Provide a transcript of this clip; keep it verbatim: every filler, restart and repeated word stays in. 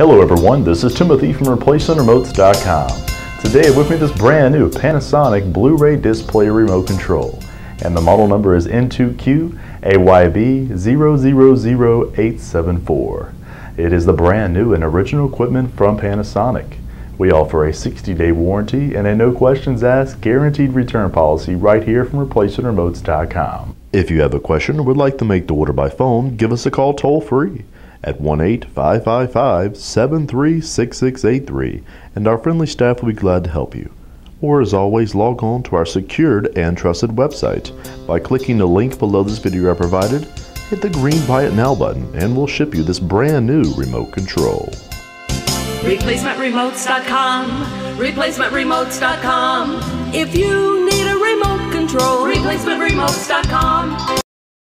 Hello everyone, this is Timothy from Replacement Remotes dot com. Today with me this brand new Panasonic Blu-ray display remote control, and the model number is N two Q A Y B zero zero zero eight seven four. It is the brand new and original equipment from Panasonic. We offer a sixty day warranty and a no questions asked guaranteed return policy right here from Replacement Remotes dot com. If you have a question or would like to make the order by phone, give us a call toll free at one eight five five five seven three six six eight three, and our friendly staff will be glad to help you. Or as always, log on to our secured and trusted website by clicking the link below this video I provided, hit the green Buy It Now button, and we'll ship you this brand new remote control. Replacement Remotes dot com, Replacement Remotes dot com, if you need a remote control, Replacement Remotes dot com.